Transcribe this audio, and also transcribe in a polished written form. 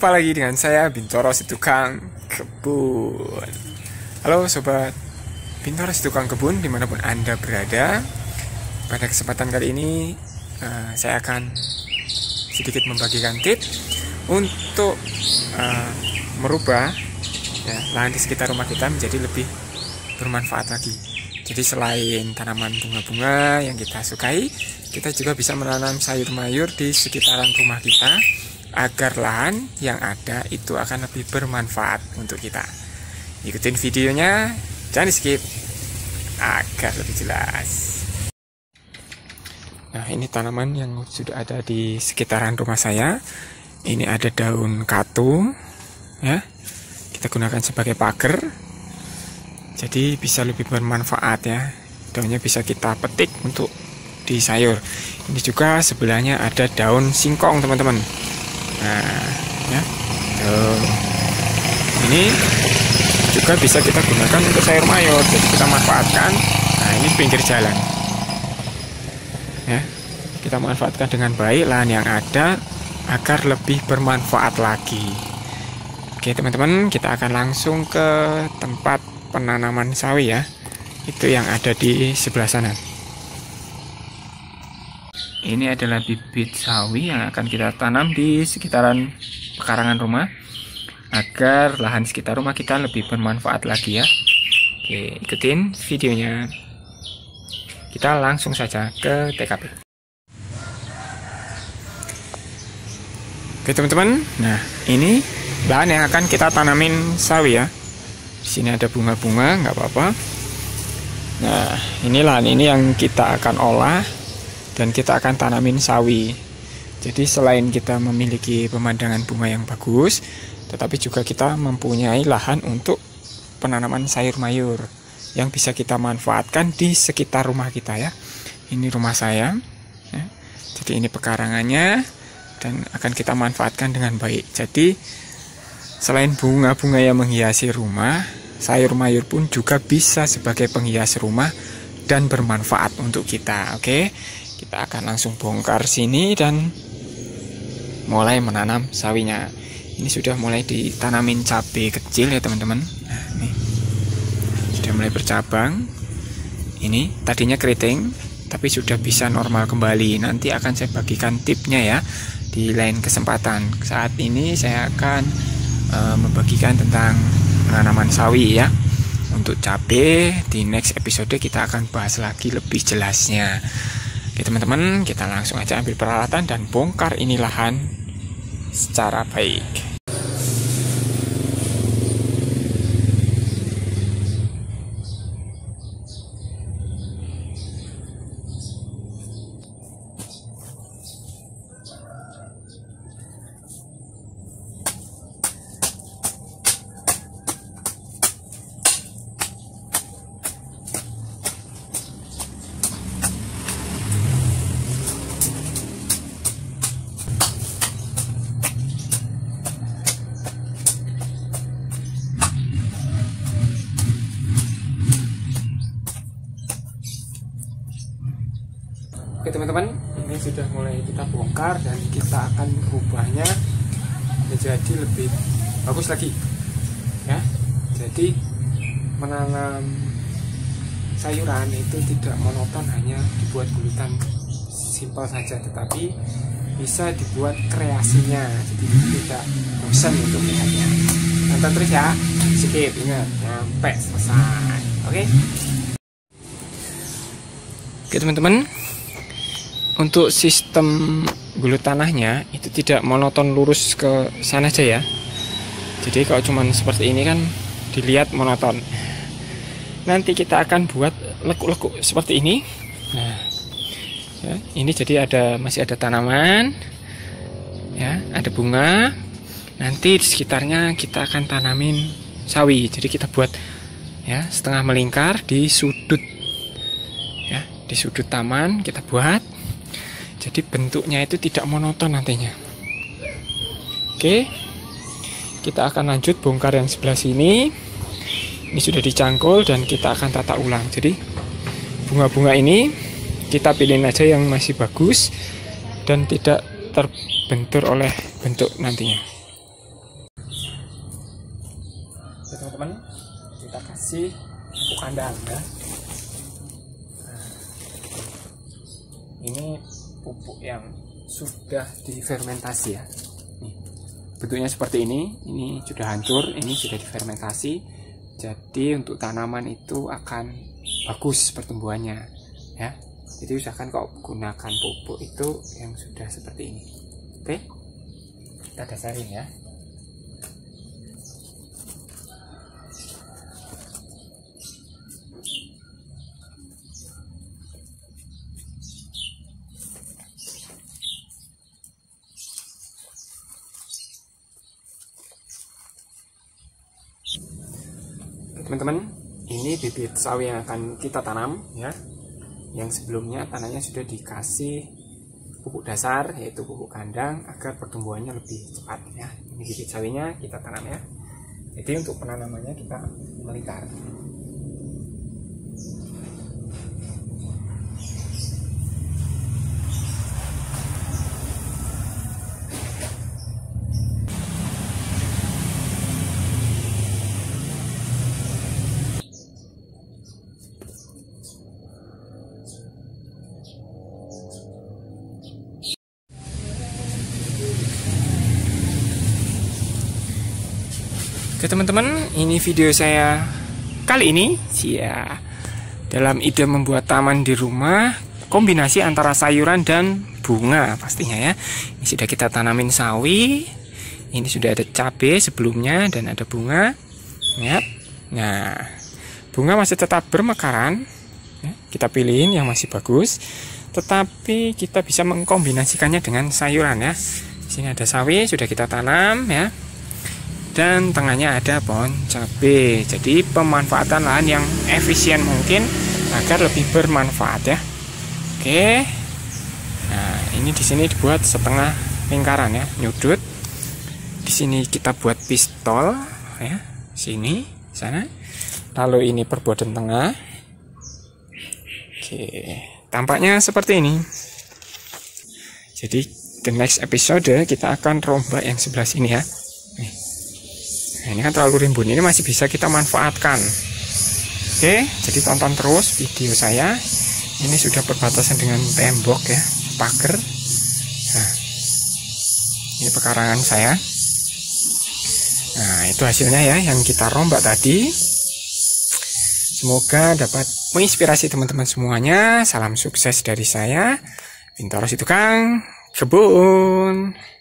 Jumpa lagi dengan saya Bintoro si Tukang Kebun. Halo sobat Bintoro si Tukang Kebun dimanapun Anda berada. Pada kesempatan kali ini saya akan sedikit membagikan tips untuk merubah lahan di sekitar rumah kita menjadi lebih bermanfaat lagi. Jadi selain tanaman bunga-bunga yang kita sukai, kita juga bisa menanam sayur mayur di sekitaran rumah kita, agar lahan yang ada itu akan lebih bermanfaat untuk kita. Ikutin videonya, jangan di skip agar lebih jelas. Nah, ini tanaman yang sudah ada di sekitaran rumah saya. Ini ada daun katu, ya, kita gunakan sebagai pagar, jadi bisa lebih bermanfaat ya. Daunnya bisa kita petik untuk di sayur. Ini juga sebelahnya ada daun singkong, teman-teman. Nah, ya, tuh. Ini juga bisa kita gunakan untuk sayur mayur, jadi kita manfaatkan. Nah, ini pinggir jalan, ya, kita manfaatkan dengan baik lahan yang ada agar lebih bermanfaat lagi. Oke teman-teman, kita akan langsung ke tempat penanaman sawi ya, itu yang ada di sebelah sana. Ini adalah bibit sawi yang akan kita tanam di sekitaran pekarangan rumah agar lahan sekitar rumah kita lebih bermanfaat lagi ya. Oke, ikutin videonya. Kita langsung saja ke TKP. Oke teman-teman, nah ini lahan yang akan kita tanamin sawi ya. Di sini ada bunga-bunga, nggak apa-apa. Nah, ini lahan ini yang kita akan olah dan kita akan tanamin sawi. Jadi selain kita memiliki pemandangan bunga yang bagus, tetapi juga kita mempunyai lahan untuk penanaman sayur mayur yang bisa kita manfaatkan di sekitar rumah kita ya. Ini rumah saya ya. Jadi ini pekarangannya dan akan kita manfaatkan dengan baik. Jadi selain bunga-bunga yang menghiasi rumah, sayur mayur pun juga bisa sebagai penghias rumah dan bermanfaat untuk kita. Oke, kita akan langsung bongkar sini dan mulai menanam sawinya. Ini sudah mulai ditanamin cabai kecil ya teman-teman. Nah, ini sudah mulai bercabang. Ini tadinya keriting tapi sudah bisa normal kembali. Nanti akan saya bagikan tipsnya ya di lain kesempatan. Saat ini saya akan membagikan tentang penanaman sawi ya. Untuk cabai di next episode kita akan bahas lagi lebih jelasnya. Oke teman-teman, kita langsung aja ambil peralatan dan bongkar ini lahan secara baik. Oke teman-teman, ini sudah mulai kita bongkar dan kita akan merubahnya menjadi lebih bagus lagi ya. Jadi menanam sayuran itu tidak monoton hanya dibuat gulutan simpel saja, tetapi bisa dibuat kreasinya, jadi tidak bosan untuk melihatnya. Nonton terus ya, skip, ingat, sampai selesai. Oke? Oke teman-teman, untuk sistem gulut tanahnya itu tidak monoton lurus ke sana aja ya. Jadi kalau cuman seperti ini kan dilihat monoton. Nanti kita akan buat lekuk-lekuk seperti ini. Nah, ya, ini jadi ada masih ada tanaman, ya, ada bunga. Nanti di sekitarnya kita akan tanamin sawi. Jadi kita buat ya setengah melingkar di sudut, ya, di sudut taman kita buat. Jadi bentuknya itu tidak monoton nantinya. Oke, kita akan lanjut bongkar yang sebelah sini. Ini sudah dicangkul dan kita akan tata ulang. Jadi bunga-bunga ini kita pilih aja yang masih bagus dan tidak terbentur oleh bentuk nantinya. isi pupuk kandang ya. Nah, ini pupuk yang sudah difermentasi ya. Nih, bentuknya seperti ini sudah hancur, ini sudah difermentasi. Jadi untuk tanaman itu akan bagus pertumbuhannya ya. Jadi usahakan kau gunakan pupuk itu yang sudah seperti ini. Oke, kita dasarin ya. Teman-teman, ini bibit sawi yang akan kita tanam ya, yang sebelumnya tanahnya sudah dikasih pupuk dasar yaitu pupuk kandang agar pertumbuhannya lebih cepat ya. Ini bibit sawinya kita tanam ya. Jadi untuk penanamannya kita melingkar. Oke teman-teman, ini video saya kali ini dalam ide membuat taman di rumah, kombinasi antara sayuran dan bunga pastinya ya. Ini sudah kita tanamin sawi, ini sudah ada cabai sebelumnya dan ada bunga ya. Nah, bunga masih tetap bermekaran ya. Kita pilihin yang masih bagus, tetapi kita bisa mengkombinasikannya dengan sayuran ya. Di sini ada sawi sudah kita tanam ya, dan tengahnya ada pohon cabai. Jadi pemanfaatan lahan yang efisien mungkin agar lebih bermanfaat ya. Oke, nah ini di sini dibuat setengah lingkaran ya, nyudut. Di sini kita buat pistol ya, sini, sana. Lalu ini perboden tengah. Oke, tampaknya seperti ini. Jadi the next episode kita akan rombak yang sebelah sini ya. Nah, ini kan terlalu rimbun, ini masih bisa kita manfaatkan. Oke, jadi tonton terus video saya. Ini sudah perbatasan dengan tembok ya, pagar. Nah, ini pekarangan saya. Nah, itu hasilnya ya yang kita rombak tadi. Semoga dapat menginspirasi teman-teman semuanya. Salam sukses dari saya, Bintoro si Tukang Kebun.